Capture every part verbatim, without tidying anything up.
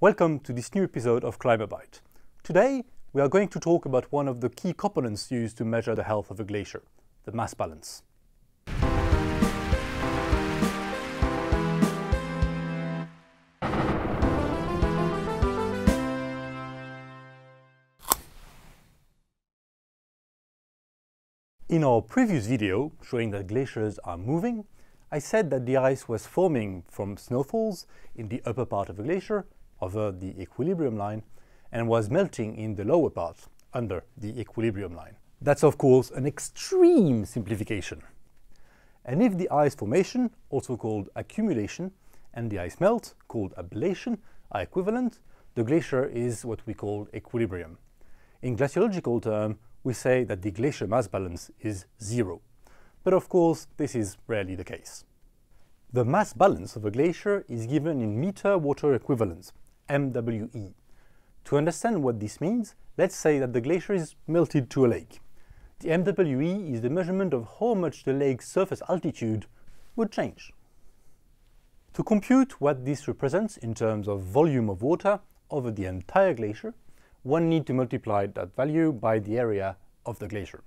Welcome to this new episode of ClimaByte. Today, we are going to talk about one of the key components used to measure the health of a glacier, the mass balance. In our previous video, showing that glaciers are moving, I said that the ice was forming from snowfalls in the upper part of a glacier over the equilibrium line and was melting in the lower part under the equilibrium line. That's of course an extreme simplification. And if the ice formation, also called accumulation, and the ice melt, called ablation, are equivalent, the glacier is what we call equilibrium. In glaciological terms, we say that the glacier mass balance is zero. But of course, this is rarely the case. The mass balance of a glacier is given in meter water equivalents, M W E. To understand what this means, let's say that the glacier is melted to a lake. The M W E is the measurement of how much the lake's surface altitude would change. To compute what this represents in terms of volume of water over the entire glacier, one needs to multiply that value by the area of the glacier.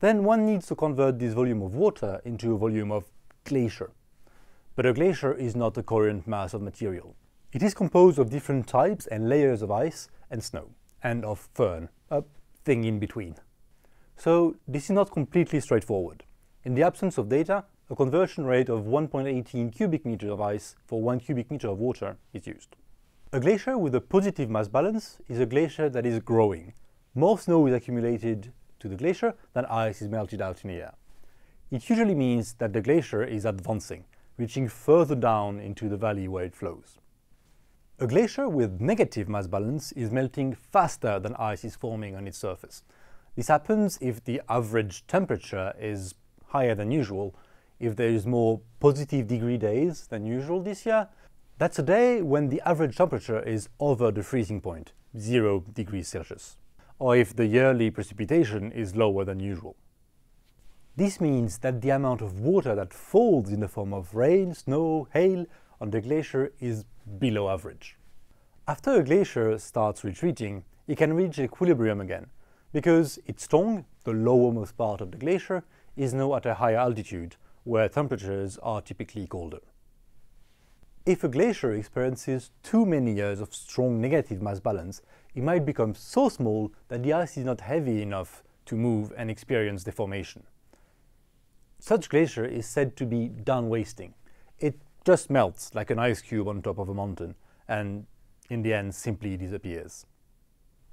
Then one needs to convert this volume of water into a volume of glacier. But a glacier is not a coherent mass of material. It is composed of different types and layers of ice and snow, and of fern, a thing in between. So this is not completely straightforward. In the absence of data, a conversion rate of one point one eight cubic meters of ice for one cubic meter of water is used. A glacier with a positive mass balance is a glacier that is growing. More snow is accumulated to the glacier than ice is melted out in the air. It usually means that the glacier is advancing, reaching further down into the valley where it flows. A glacier with negative mass balance is melting faster than ice is forming on its surface. This happens if the average temperature is higher than usual, if there is more positive degree days than usual this year. That's a day when the average temperature is over the freezing point, zero degrees Celsius, or if the yearly precipitation is lower than usual. This means that the amount of water that falls in the form of rain, snow, hail on the glacier is below average. After a glacier starts retreating, it can reach equilibrium again, because its tongue, the lowermost part of the glacier, is now at a higher altitude, where temperatures are typically colder. If a glacier experiences too many years of strong negative mass balance, it might become so small that the ice is not heavy enough to move and experience deformation. Such glacier is said to be downwasting. It just melts like an ice cube on top of a mountain and, in the end, simply disappears.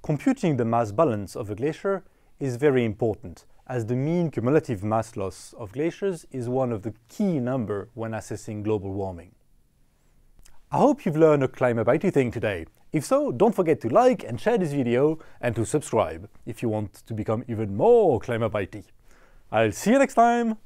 Computing the mass balance of a glacier is very important, as the mean cumulative mass loss of glaciers is one of the key numbers when assessing global warming. I hope you've learned a ClimaByte thing today. If so, don't forget to like and share this video and to subscribe if you want to become even more ClimaByte-y. I'll see you next time!